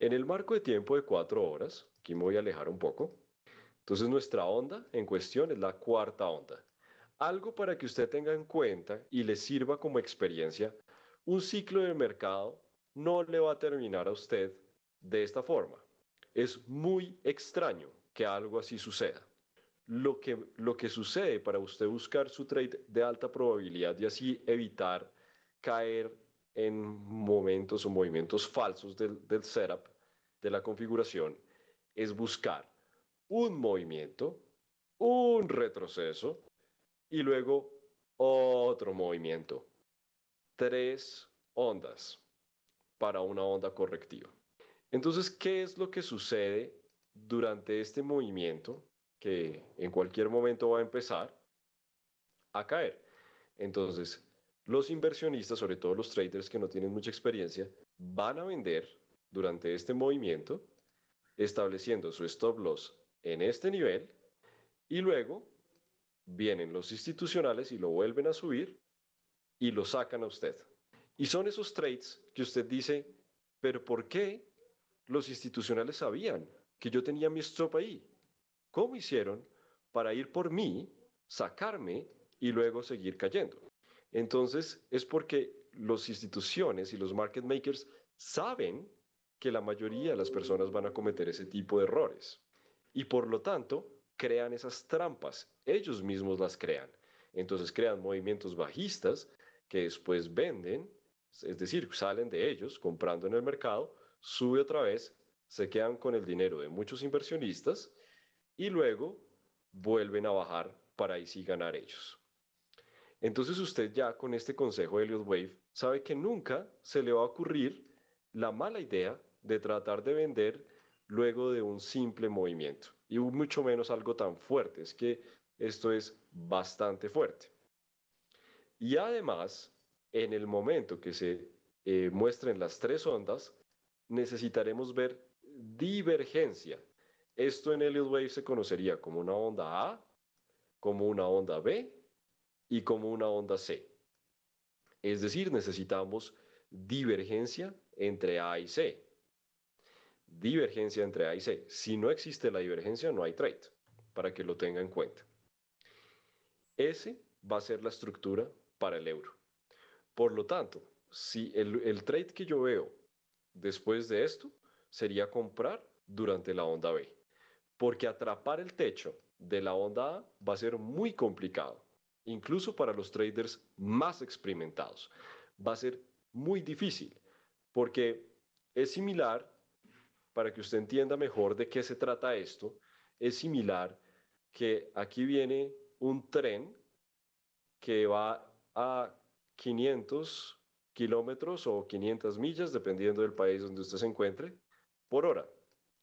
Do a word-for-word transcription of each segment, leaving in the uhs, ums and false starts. En el marco de tiempo de cuatro horas, aquí me voy a alejar un poco, entonces nuestra onda en cuestión es la cuarta onda. Algo para que usted tenga en cuenta y le sirva como experiencia, un ciclo de mercado no le va a terminar a usted de esta forma. Es muy extraño que algo así suceda. Lo que, lo que sucede para usted buscar su trade de alta probabilidad y así evitar caer en momentos o movimientos falsos del, del setup, de la configuración, es buscar un movimiento, un retroceso y luego otro movimiento. Tres ondas para una onda correctiva. Entonces, ¿qué es lo que sucede durante este movimiento que en cualquier momento va a empezar a caer? Entonces, los inversionistas, sobre todo los traders que no tienen mucha experiencia, van a vender durante este movimiento, estableciendo su stop loss en este nivel, y luego vienen los institucionales y lo vuelven a subir y lo sacan a usted. Y son esos trades que usted dice, pero ¿por qué los institucionales sabían que yo tenía mi stop ahí? ¿Cómo hicieron para ir por mí, sacarme y luego seguir cayendo? Entonces es porque las instituciones y los market makers saben que la mayoría de las personas van a cometer ese tipo de errores y por lo tanto crean esas trampas, ellos mismos las crean. Entonces crean movimientos bajistas que después venden, es decir, salen de ellos comprando en el mercado, sube otra vez, se quedan con el dinero de muchos inversionistas y luego vuelven a bajar para ahí sí ganar ellos. Entonces usted ya con este consejo de Elliott Wave sabe que nunca se le va a ocurrir la mala idea de tratar de vender luego de un simple movimiento y mucho menos algo tan fuerte, es que esto es bastante fuerte. Y además, en el momento que se eh, muestren las tres ondas, necesitaremos ver divergencia. Esto en Elliott Wave se conocería como una onda A, como una onda B y como una onda C. Es decir, necesitamos divergencia entre A y C. Divergencia entre A y C. Si no existe la divergencia, no hay trade, para que lo tenga en cuenta. Ese va a ser la estructura para el euro. Por lo tanto, si el, el trade que yo veo después de esto sería comprar durante la onda B, porque atrapar el techo de la onda A va a ser muy complicado, incluso para los traders más experimentados. Va a ser muy difícil, porque es similar, para que usted entienda mejor de qué se trata esto, es similar que aquí viene un tren que va a quinientos kilómetros o quinientas millas, dependiendo del país donde usted se encuentre, por hora,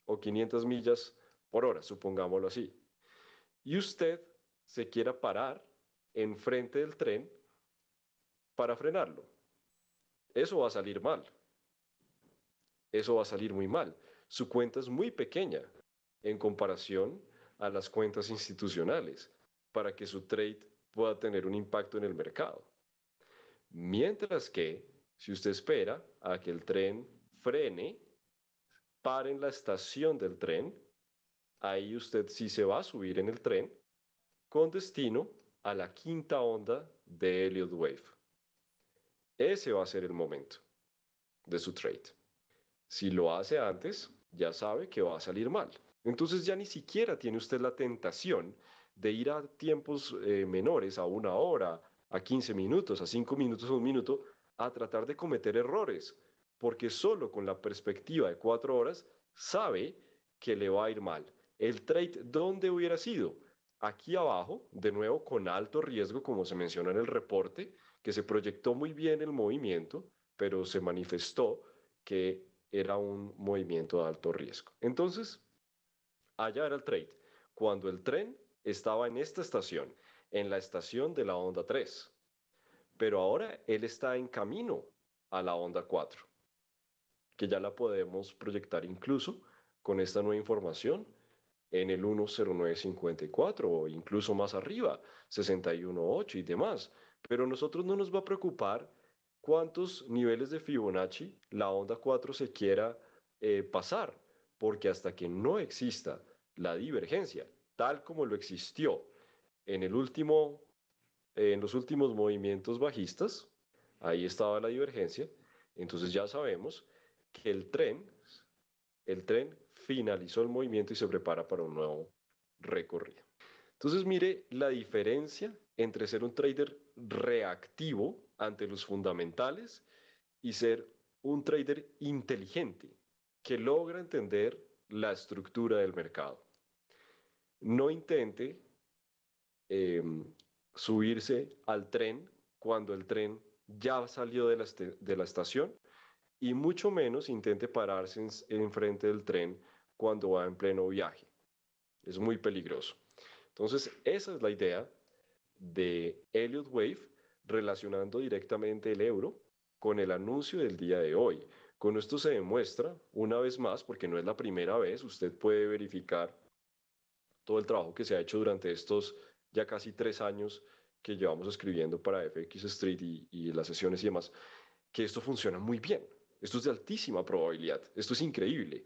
o quinientas millas por hora, supongámoslo así. Y usted se quiera parar enfrente del tren para frenarlo. Eso va a salir mal. Eso va a salir muy mal. Su cuenta es muy pequeña en comparación a las cuentas institucionales para que su trade pueda tener un impacto en el mercado. Mientras que, si usted espera a que el tren frene, pare en la estación del tren, ahí usted sí se va a subir en el tren con destino a la quinta onda de Elliott Wave. Ese va a ser el momento de su trade. Si lo hace antes, ya sabe que va a salir mal. Entonces ya ni siquiera tiene usted la tentación de ir a tiempos eh, menores, a una hora, a quince minutos, a cinco minutos, a un minuto, a tratar de cometer errores, porque solo con la perspectiva de cuatro horas sabe que le va a ir mal. El trade, ¿dónde hubiera sido? Aquí abajo, de nuevo con alto riesgo, como se menciona en el reporte, que se proyectó muy bien el movimiento, pero se manifestó que era un movimiento de alto riesgo. Entonces, allá era el trade, cuando el tren estaba en esta estación, en la estación de la onda tres, pero ahora él está en camino a la onda cuatro, que ya la podemos proyectar incluso con esta nueva información en el uno cero nueve cincuenta y cuatro o incluso más arriba, sesenta y uno punto ocho y demás, pero nosotros no nos va a preocupar cuántos niveles de Fibonacci la onda cuatro se quiera eh, pasar, porque hasta que no exista la divergencia, tal como lo existió en, el último, eh, en los últimos movimientos bajistas, ahí estaba la divergencia, entonces ya sabemos que el tren, el tren finalizó el movimiento y se prepara para un nuevo recorrido. Entonces mire la diferencia entre ser un trader reactivo ante los fundamentales y ser un trader inteligente que logra entender la estructura del mercado. No intente eh, subirse al tren cuando el tren ya salió de la, de la estación, y mucho menos intente pararse en, en frente del tren cuando va en pleno viaje. Es muy peligroso. Entonces, esa es la idea de Elliott Wave, relacionando directamente el euro con el anuncio del día de hoy. Con esto se demuestra, una vez más, porque no es la primera vez, usted puede verificar todo el trabajo que se ha hecho durante estos ya casi tres años que llevamos escribiendo para F X Street y, y las sesiones y demás, que esto funciona muy bien. Esto es de altísima probabilidad, esto es increíble.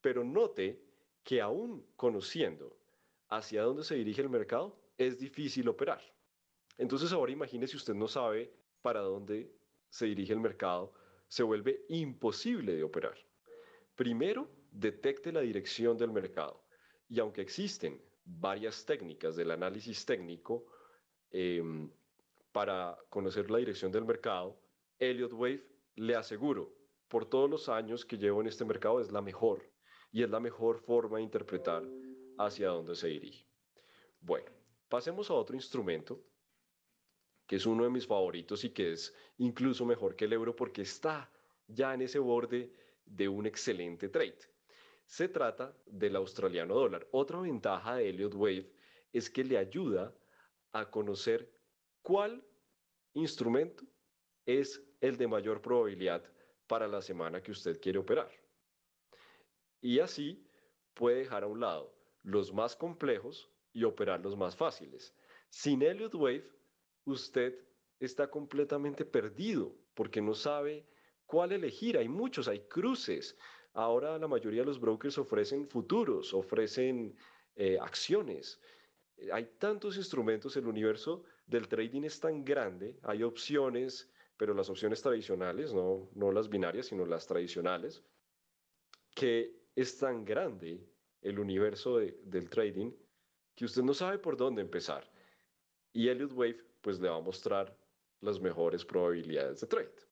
Pero note que aún conociendo hacia dónde se dirige el mercado, es difícil operar. Entonces ahora imagínese, usted no sabe para dónde se dirige el mercado, se vuelve imposible de operar. Primero, detecte la dirección del mercado. Y aunque existen varias técnicas del análisis técnico eh, para conocer la dirección del mercado, Elliott Wave, le aseguro, por todos los años que llevo en este mercado, es la mejor. Y es la mejor forma de interpretar hacia dónde se dirige. Bueno, pasemos a otro instrumento, que es uno de mis favoritos y que es incluso mejor que el euro porque está ya en ese borde de un excelente trade. Se trata del australiano dólar. Otra ventaja de Elliott Wave es que le ayuda a conocer cuál instrumento es el de mayor probabilidad para la semana que usted quiere operar. Y así puede dejar a un lado los más complejos y operar los más fáciles. Sin Elliott Wave, usted está completamente perdido porque no sabe cuál elegir. Hay muchos, hay cruces. Ahora la mayoría de los brokers ofrecen futuros, ofrecen eh, acciones. Hay tantos instrumentos, el universo del trading es tan grande, hay opciones, pero las opciones tradicionales, no, no las binarias, sino las tradicionales, que es tan grande el universo de, del trading que usted no sabe por dónde empezar. Y Elliott Wave pues le va a mostrar las mejores probabilidades de trade.